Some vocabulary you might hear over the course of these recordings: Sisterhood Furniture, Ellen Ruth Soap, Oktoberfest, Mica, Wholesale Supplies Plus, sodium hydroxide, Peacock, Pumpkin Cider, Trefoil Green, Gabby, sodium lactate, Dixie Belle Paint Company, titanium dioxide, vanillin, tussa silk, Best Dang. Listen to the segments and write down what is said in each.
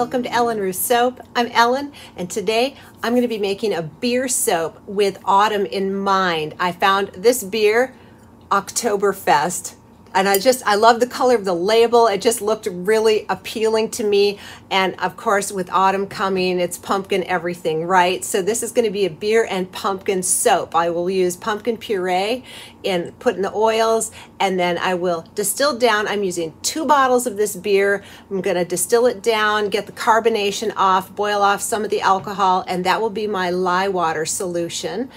welcome to Ellen Ruth Soap. I'm Ellen, and today I'm going to be making a beer soap with autumn in mind. I found this beer, Oktoberfest, and I love the color of the label. It just looked really appealing to me, and of course with autumn coming, it's pumpkin everything, right? So this is going to be a beer and pumpkin soap. I will use pumpkin puree and put in the oils, and then I will distill down. I'm using 2 bottles of this beer. I'm gonna distill it down, get the carbonation off, boil off some of the alcohol, and that will be my lye water solution.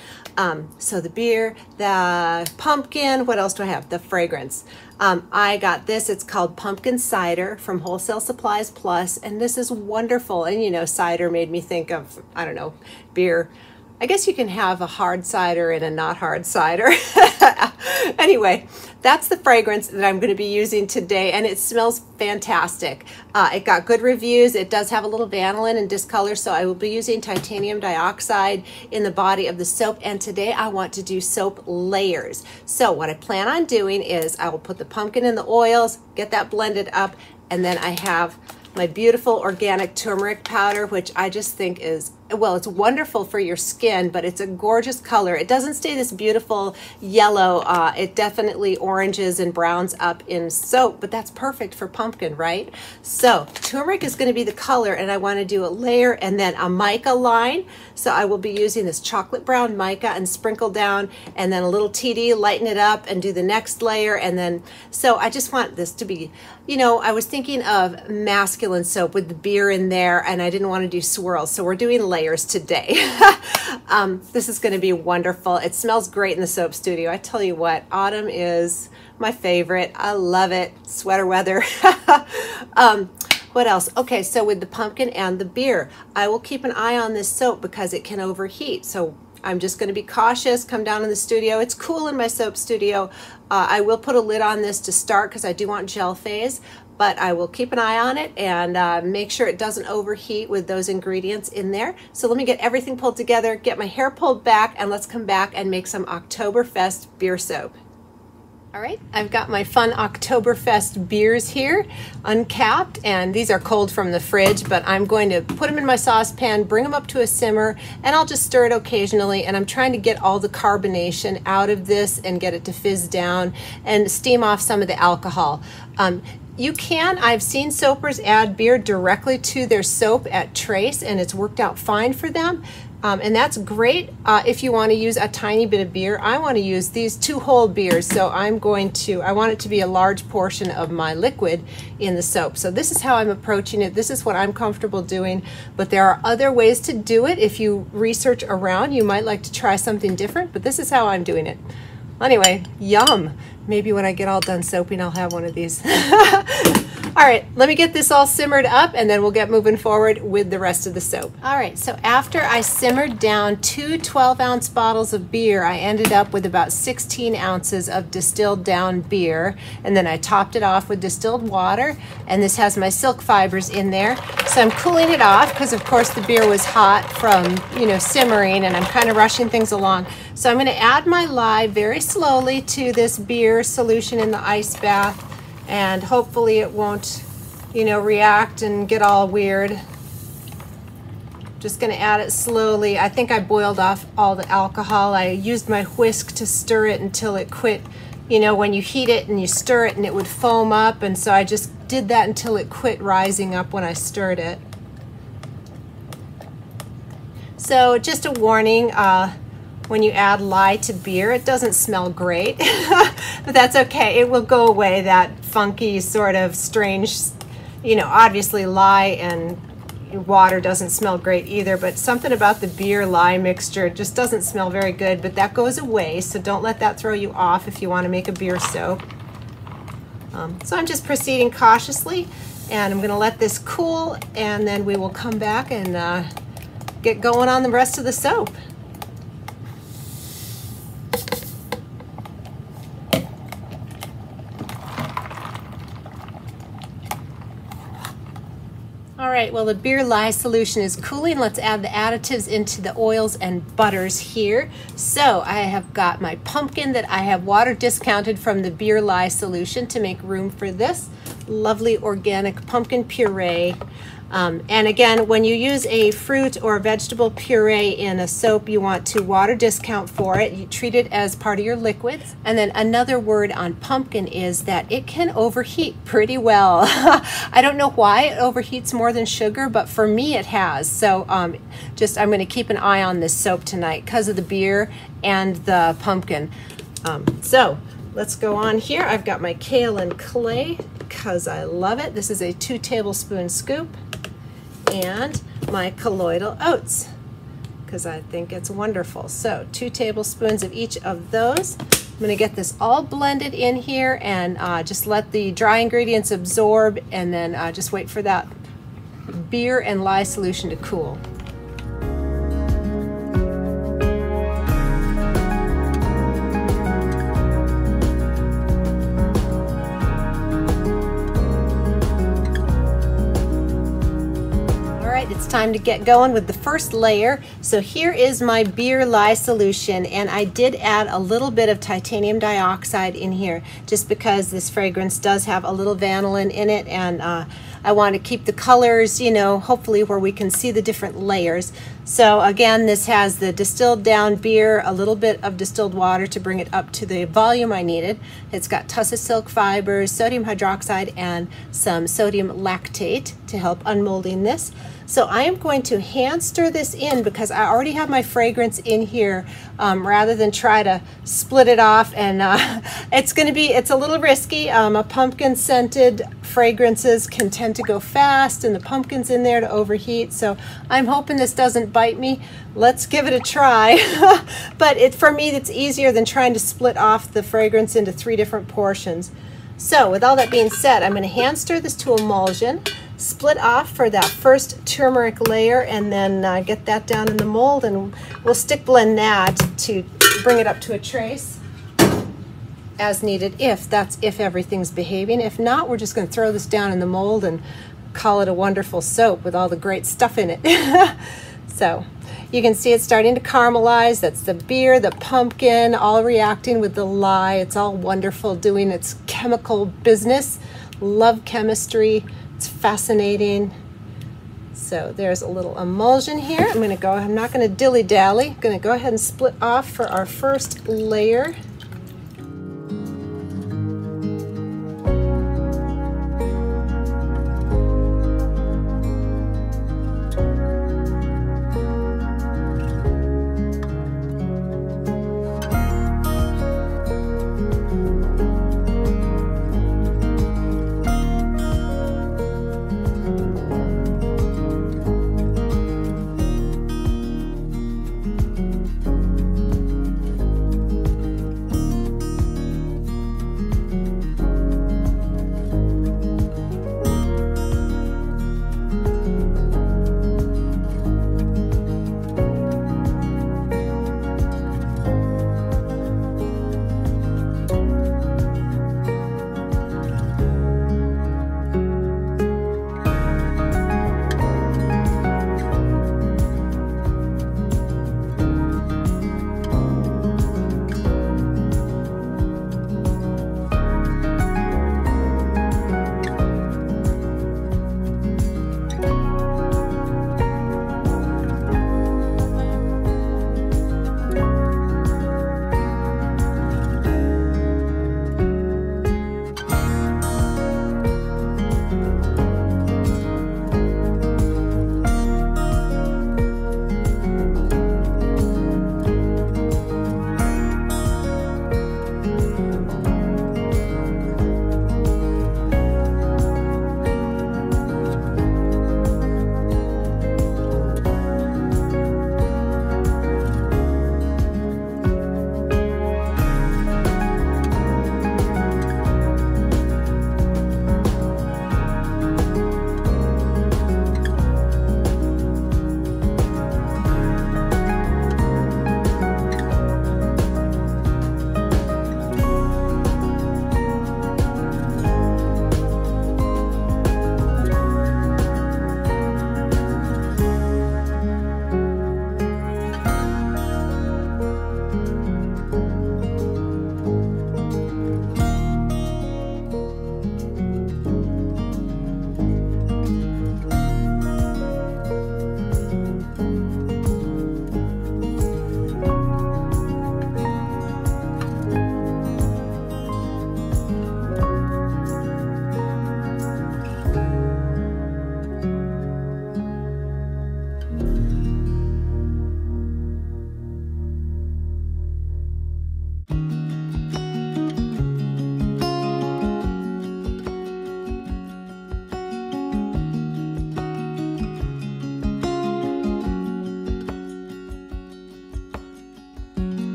So the beer, the pumpkin, what else do I have? The fragrance. I got this, it's called Pumpkin Cider from Wholesale Supplies Plus, and this is wonderful. And you know, cider made me think of, I don't know, beer. I guess you can have a hard cider and a not hard cider. Anyway, that's the fragrance that I'm going to be using today, and it smells fantastic. It got good reviews. It does have a little vanillin and discolor, so I will be using titanium dioxide in the body of the soap, and today I want to do soap layers. So what I plan on doing is I will put the pumpkin in the oils, get that blended up, and then I have my beautiful organic turmeric powder, which I just think is, well, it's wonderful for your skin, but it's a gorgeous color. It doesn't stay this beautiful yellow. It definitely oranges and browns up in soap, but that's perfect for pumpkin, right? So turmeric is going to be the color, and I want to do a layer and then a mica line. So I will be using this chocolate brown mica and sprinkle down, and then a little TD, lighten it up and do the next layer. And then, so I just want this to be, you know, I was thinking of masculine soap with the beer in there, and I didn't want to do swirls. So we're doing layers today. This is going to be wonderful. It smells great in the soap studio. I tell you what, autumn is my favorite. I love it. Sweater weather. What else? Okay, so with the pumpkin and the beer, I will keep an eye on this soap because it can overheat. So I'm just going to be cautious, come down in the studio. It's cool in my soap studio. I will put a lid on this to start because I do want gel phase. But I will keep an eye on it and make sure it doesn't overheat with those ingredients in there. So let me get everything pulled together, get my hair pulled back, and let's come back and make some Oktoberfest beer soap. All right, I've got my fun Oktoberfest beers here, uncapped, and these are cold from the fridge, but I'm going to put them in my saucepan, bring them up to a simmer, and I'll just stir it occasionally, and I'm trying to get all the carbonation out of this and get it to fizz down and steam off some of the alcohol. You can, I've seen soapers add beer directly to their soap at trace, and it's worked out fine for them. And that's great if you want to use a tiny bit of beer. I want to use these 2 whole beers, so I want it to be a large portion of my liquid in the soap. So this is how I'm approaching it. This is what I'm comfortable doing, but there are other ways to do it. If you research around, you might like to try something different, but this is how I'm doing it. Anyway, yum. Maybe when I get all done soaping, I'll have one of these. All right, let me get this all simmered up, and then we'll get moving forward with the rest of the soap. All right, so after I simmered down 2 12-ounce bottles of beer, I ended up with about 16 ounces of distilled down beer, and then I topped it off with distilled water, and this has my silk fibers in there. So I'm cooling it off because, of course, the beer was hot from, you know, simmering, and I'm kind of rushing things along. So I'm going to add my lye very slowly to this beer solution in the ice bath, and hopefully it won't, you know, react and get all weird. Just gonna add it slowly. I think I boiled off all the alcohol. I used my whisk to stir it until it quit, you know, when you heat it and you stir it and it would foam up, and so I just did that until it quit rising up when I stirred it. So just a warning, when you add lye to beer, it doesn't smell great, but that's okay. It will go away, that funky sort of strange, you know, obviously lye and water doesn't smell great either, but something about the beer lye mixture just doesn't smell very good, but that goes away. So don't let that throw you off if you want to make a beer soap. So I'm just proceeding cautiously, and I'm going to let this cool, and then we will come back and get going on the rest of the soap. All right, well, the beer lye solution is cooling. Let's add the additives into the oils and butters here. So I have got my pumpkin that I have water discounted from the beer lye solution to make room for this. lovely organic pumpkin puree. And again, when you use a fruit or vegetable puree in a soap, you want to water discount for it. You treat it as part of your liquids. And then another word on pumpkin is that it can overheat pretty well. I don't know why it overheats more than sugar, but for me it has. So I'm going to keep an eye on this soap tonight because of the beer and the pumpkin. So let's go on here. I've got my kale and clay because I love it. This is a 2 tablespoon scoop. And my colloidal oats because I think it's wonderful. So 2 tablespoons of each of those. I'm going to get this all blended in here and just let the dry ingredients absorb, and then just wait for that beer and lye solution to cool. It's time to get going with the first layer. So here is my beer lye solution, and I did add a little bit of titanium dioxide in here just because this fragrance does have a little vanillin in it, and I want to keep the colors, you know, hopefully where we can see the different layers. So again, this has the distilled down beer, a little bit of distilled water to bring it up to the volume I needed. It's got tussa silk fibers, sodium hydroxide, and some sodium lactate to help unmolding this. So I am going to hand stir this in because I already have my fragrance in here, rather than try to split it off. And it's a little risky. A pumpkin scented fragrances can tend to go fast, and the pumpkin's in there to overheat. So I'm hoping this doesn't bite me. Let's give it a try. But for me, it's easier than trying to split off the fragrance into 3 different portions. So with all that being said, I'm going to hand stir this to emulsion, split off for that first turmeric layer, and then get that down in the mold, and we'll stick blend that to bring it up to a trace as needed, if everything's behaving. If not, we're just going to throw this down in the mold and call it a wonderful soap with all the great stuff in it. So you can see it's starting to caramelize. That's the beer, the pumpkin, all reacting with the lye. It's all wonderful, doing its chemical business. Love chemistry. It's fascinating. So there's a little emulsion here. I'm not going to dilly-dally. I'm going to go ahead and split off for our first layer.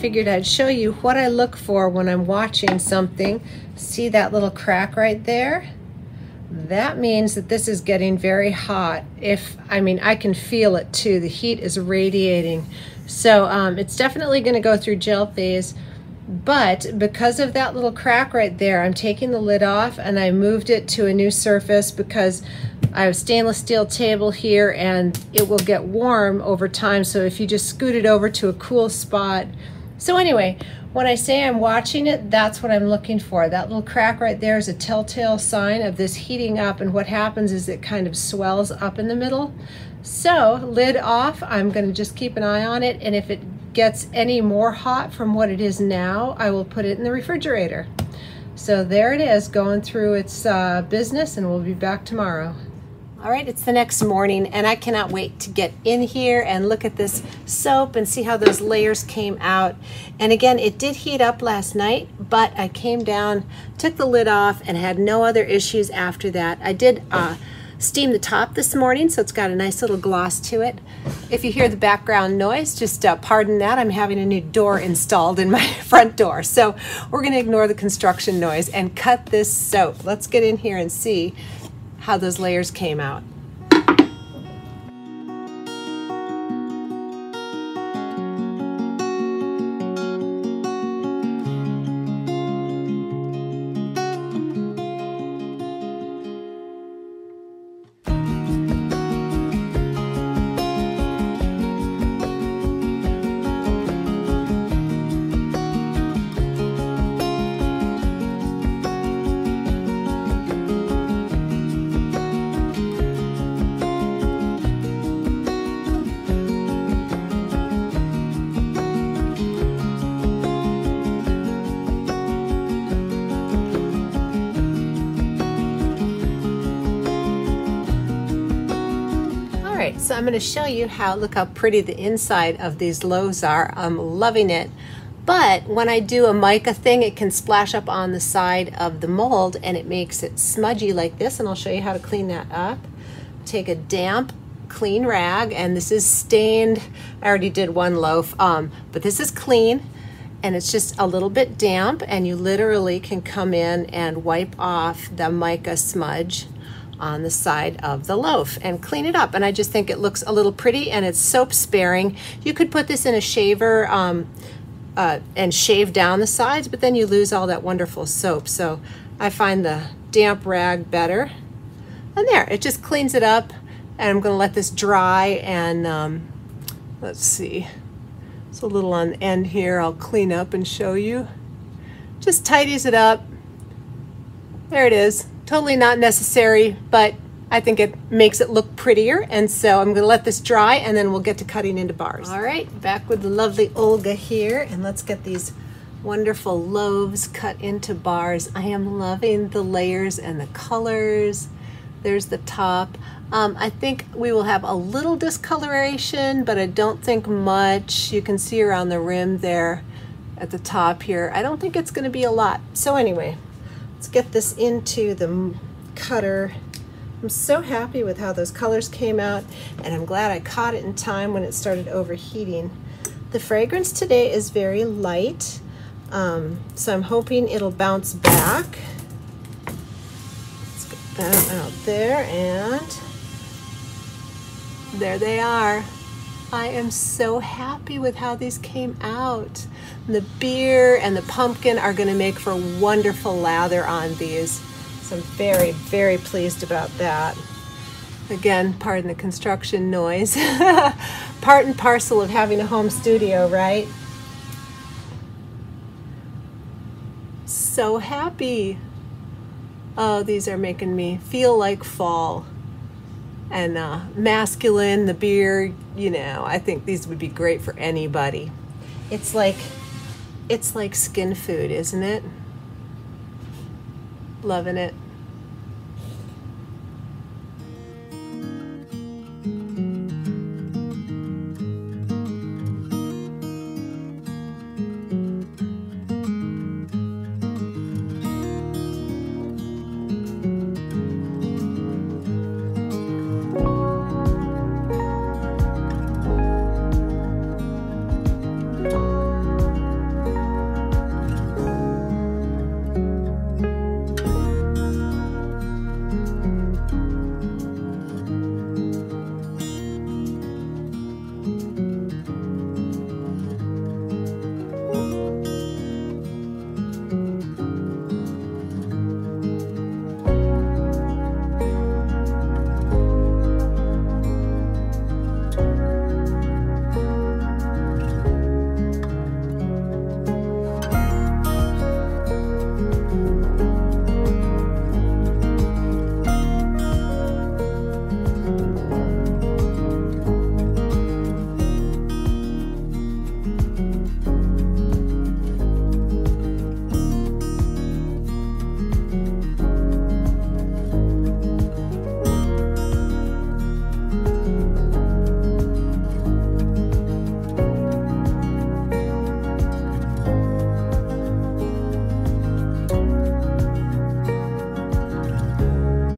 figured I'd show you what I look for when I'm watching something. See that little crack right there? That means that this is getting very hot. I can feel it too. The heat is radiating. So it's definitely going to go through gel phase. But because of that little crack right there, I'm taking the lid off and I moved it to a new surface because I have a stainless steel table here and it will get warm over time. So if you just scoot it over to a cool spot. So anyway, when I say I'm watching it, that's what I'm looking for. That little crack right there is a telltale sign of this heating up, and what happens is it kind of swells up in the middle. So lid off, I'm going to just keep an eye on it, and if it gets any more hot from what it is now, I will put it in the refrigerator. So there it is, going through its business, and we'll be back tomorrow. All right, it's the next morning, and I cannot wait to get in here and look at this soap and see how those layers came out. And again, it did heat up last night, but I came down, took the lid off, and had no other issues after that. I did steam the top this morning, so it's got a nice little gloss to it. If you hear the background noise, just pardon that. I'm having a new door installed in my front door, so we're going to ignore the construction noise and cut this soap. Let's get in here and see how those layers came out. So I'm going to show you how, look how pretty the inside of these loaves are. I'm loving it. But when I do a mica thing, it can splash up on the side of the mold and it makes it smudgy like this. And I'll show you how to clean that up. Take a damp, clean rag, and this is stained. I already did one loaf, but this is clean and it's just a little bit damp, and you literally can come in and wipe off the mica smudge on the side of the loaf and clean it up. And I just think it looks a little pretty, and it's soap sparing. You could put this in a shaver and shave down the sides, but then you lose all that wonderful soap. So I find the damp rag better. And there, it just cleans it up, and I'm gonna let this dry, and let's see. It's a little on the end here. I'll clean up and show you. Just tidies it up. There it is. Totally not necessary, but I think it makes it look prettier. And so I'm going to let this dry, and then we'll get to cutting into bars. All right, back with the lovely Olga here, and let's get these wonderful loaves cut into bars. I am loving the layers and the colors. There's the top. I think we will have a little discoloration, but I don't think much. You can see around the rim there at the top here. I don't think it's going to be a lot. So anyway, let's get this into the cutter. I'm so happy with how those colors came out, and I'm glad I caught it in time when it started overheating. The fragrance today is very light, so I'm hoping it'll bounce back. Let's get that out there, and there they are. I am so happy with how these came out. The beer and the pumpkin are going to make for a wonderful lather on these. So I'm very, very pleased about that. Again, pardon the construction noise. Part and parcel of having a home studio, right? So happy. Oh, these are making me feel like fall. And masculine, the beer, you know, I think these would be great for anybody. It's like skin food, isn't it? Loving it.